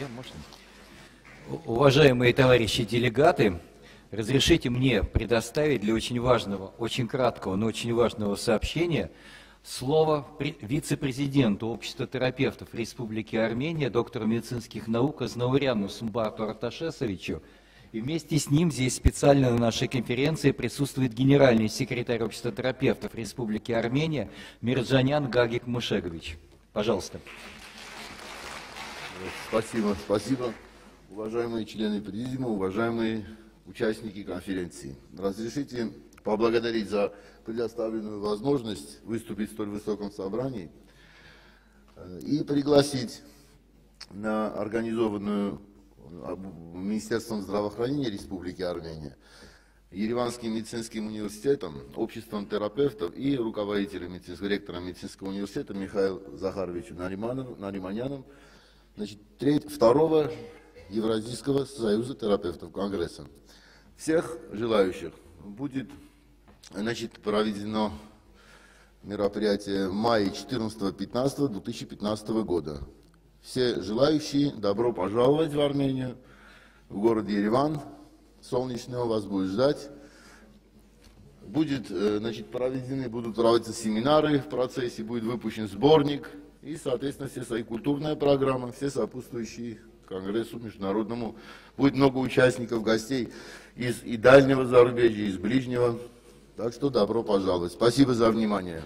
Я, можно? Уважаемые товарищи делегаты, разрешите мне предоставить для очень важного, очень краткого, но очень важного сообщения слово вице-президенту Общества терапевтов Республики Армения, доктору медицинских наук Азнауряну Смбату Арташесовичу. И вместе с ним здесь специально на нашей конференции присутствует генеральный секретарь Общества терапевтов Республики Армения Мирджанян Гагик Мушегович. Пожалуйста. Спасибо, спасибо. Уважаемые члены Предизима, уважаемые участники конференции. Разрешите поблагодарить за предоставленную возможность выступить в столь высоком собрании и пригласить на организованную Министерством здравоохранения Республики Армения, Ереванским медицинским университетом, обществом терапевтов и руководителем медицинского, ректором медицинского университета Михаилом Захаровичем Нариманяном, значит, 2-го Евразийского союза терапевтов Конгресса. Всех желающих будет, значит, проведено мероприятие в мае 14-15-2015 года. Все желающие, добро пожаловать в Армению, в город Ереван. Солнечного вас будет ждать. Будет, значит, будут проводиться семинары в процессе, будет выпущен сборник и, соответственно, вся своя культурная программа, все сопутствующие Конгрессу международному. Будет много участников, гостей из и дальнего зарубежья, из ближнего. Так что добро пожаловать. Спасибо за внимание.